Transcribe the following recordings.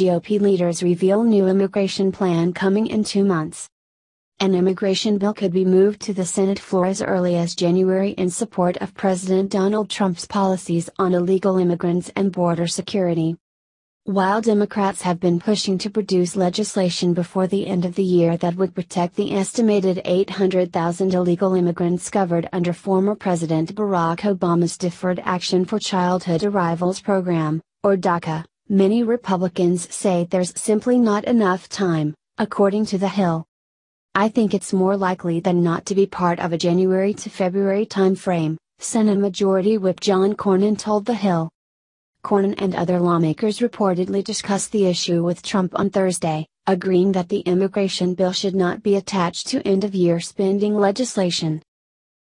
GOP leaders reveal new immigration plan coming in 2 months. An immigration bill could be moved to the Senate floor as early as January in support of President Donald Trump's policies on illegal immigrants and border security. While Democrats have been pushing to produce legislation before the end of the year that would protect the estimated 800,000 illegal immigrants covered under former President Barack Obama's Deferred Action for Childhood Arrivals program, or DACA, many Republicans say there's simply not enough time, according to The Hill. "I think it's more likely than not to be part of a January to February timeframe," Senate Majority Whip John Cornyn told The Hill. Cornyn and other lawmakers reportedly discussed the issue with Trump on Thursday, agreeing that the immigration bill should not be attached to end-of-year spending legislation.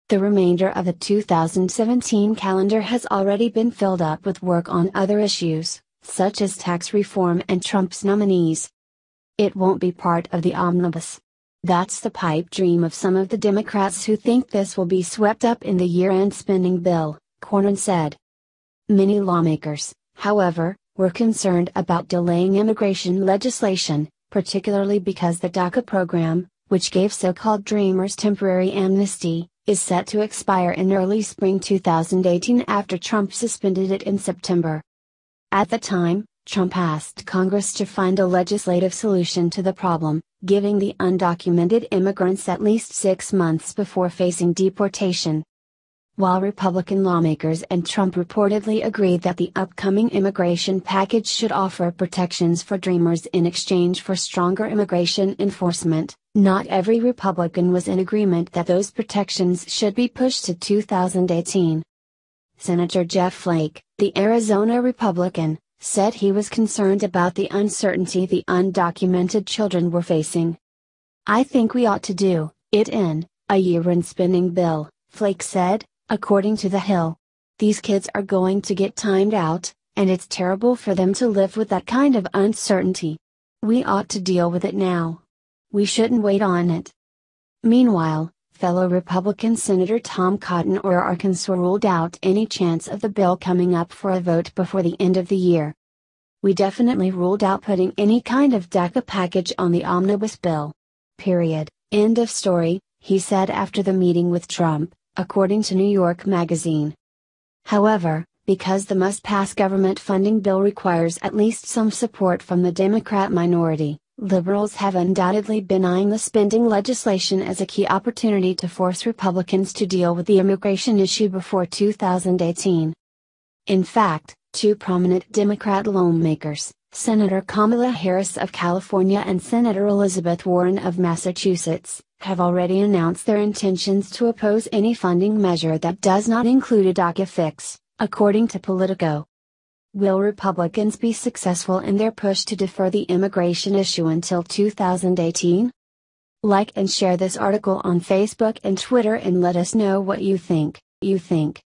The remainder of the 2017 calendar has already been filled up with work on other issues, such as tax reform and Trump's nominees. "It won't be part of the omnibus. That's the pipe dream of some of the Democrats who think this will be swept up in the year-end spending bill," Cornyn said. Many lawmakers, however, were concerned about delaying immigration legislation, particularly because the DACA program, which gave so-called Dreamers temporary amnesty, is set to expire in early spring 2018 after Trump suspended it in September. At the time, Trump asked Congress to find a legislative solution to the problem, giving the undocumented immigrants at least 6 months before facing deportation. While Republican lawmakers and Trump reportedly agreed that the upcoming immigration package should offer protections for Dreamers in exchange for stronger immigration enforcement, not every Republican was in agreement that those protections should be pushed to 2018. Senator Jeff Flake, the Arizona Republican, said he was concerned about the uncertainty the undocumented children were facing. "I think we ought to do it in a year-end spending bill," Flake said, according to The Hill. "These kids are going to get timed out, and it's terrible for them to live with that kind of uncertainty. We ought to deal with it now. We shouldn't wait on it." Meanwhile, fellow Republican Senator Tom Cotton or Arkansas ruled out any chance of the bill coming up for a vote before the end of the year. "We definitely ruled out putting any kind of DACA package on the omnibus bill. Period. End of story," he said after the meeting with Trump, according to New York Magazine. However, because the must-pass government funding bill requires at least some support from the Democrat minority, liberals have undoubtedly been eyeing the spending legislation as a key opportunity to force Republicans to deal with the immigration issue before 2018. In fact, two prominent Democrat lawmakers, Senator Kamala Harris of California and Senator Elizabeth Warren of Massachusetts, have already announced their intentions to oppose any funding measure that does not include a DACA fix, according to Politico. Will Republicans be successful in their push to defer the immigration issue until 2018? Like and share this article on Facebook and Twitter and let us know what you think.